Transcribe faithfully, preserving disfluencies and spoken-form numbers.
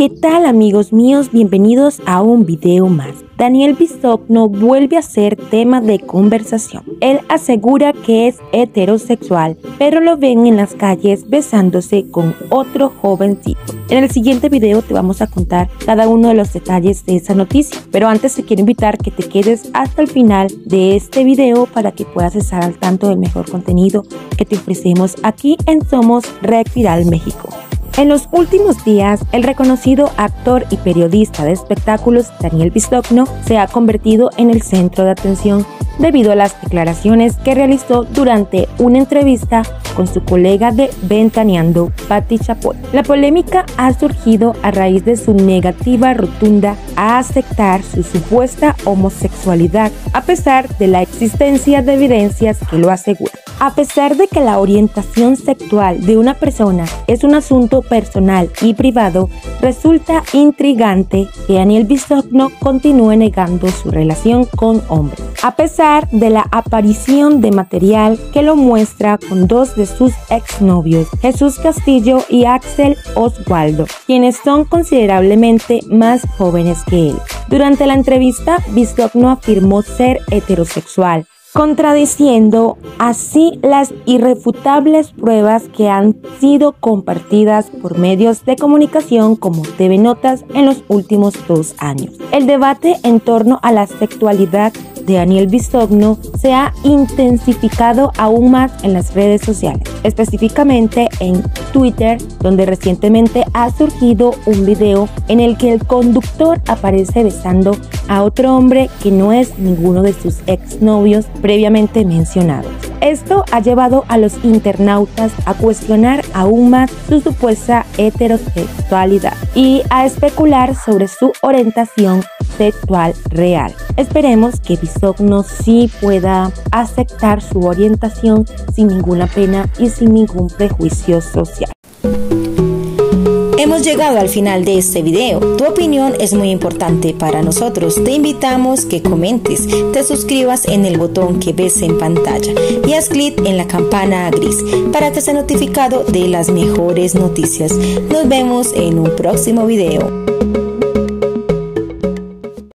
¿Qué tal, amigos míos? Bienvenidos a un video más. Daniel Bisogno vuelve a ser tema de conversación. Él asegura que es heterosexual, pero lo ven en las calles besándose con otro jovencito. En el siguiente video te vamos a contar cada uno de los detalles de esa noticia, pero antes te quiero invitar que te quedes hasta el final de este video para que puedas estar al tanto del mejor contenido que te ofrecemos aquí en Somos Red Viral México. En los últimos días, el reconocido actor y periodista de espectáculos Daniel Bisogno se ha convertido en el centro de atención debido a las declaraciones que realizó durante una entrevista con su colega de Ventaneando, Paty Chapoy. La polémica ha surgido a raíz de su negativa rotunda a aceptar su supuesta homosexualidad, a pesar de la existencia de evidencias que lo aseguran. A pesar de que la orientación sexual de una persona es un asunto personal y privado, resulta intrigante que Daniel Bisogno continúe negando su relación con hombres, a pesar de la aparición de material que lo muestra con dos de sus exnovios, Jesús Castillo y Axel Oswaldo, quienes son considerablemente más jóvenes que él. Durante la entrevista, Bisogno afirmó ser heterosexual, contradiciendo así las irrefutables pruebas que han sido compartidas por medios de comunicación como T V Notas en los últimos dos años. El debate en torno a la sexualidad de Daniel Bisogno se ha intensificado aún más en las redes sociales, específicamente en Twitter, donde recientemente ha surgido un video en el que el conductor aparece besando a otro hombre que no es ninguno de sus exnovios previamente mencionados. Esto ha llevado a los internautas a cuestionar aún más su supuesta heterosexualidad y a especular sobre su orientación sexual real. Esperemos que Bisogno sí pueda aceptar su orientación sin ninguna pena y sin ningún prejuicio social. Hemos llegado al final de este video. Tu opinión es muy importante para nosotros. Te invitamos que comentes, te suscribas en el botón que ves en pantalla y haz clic en la campana gris para que seas notificado de las mejores noticias. Nos vemos en un próximo video.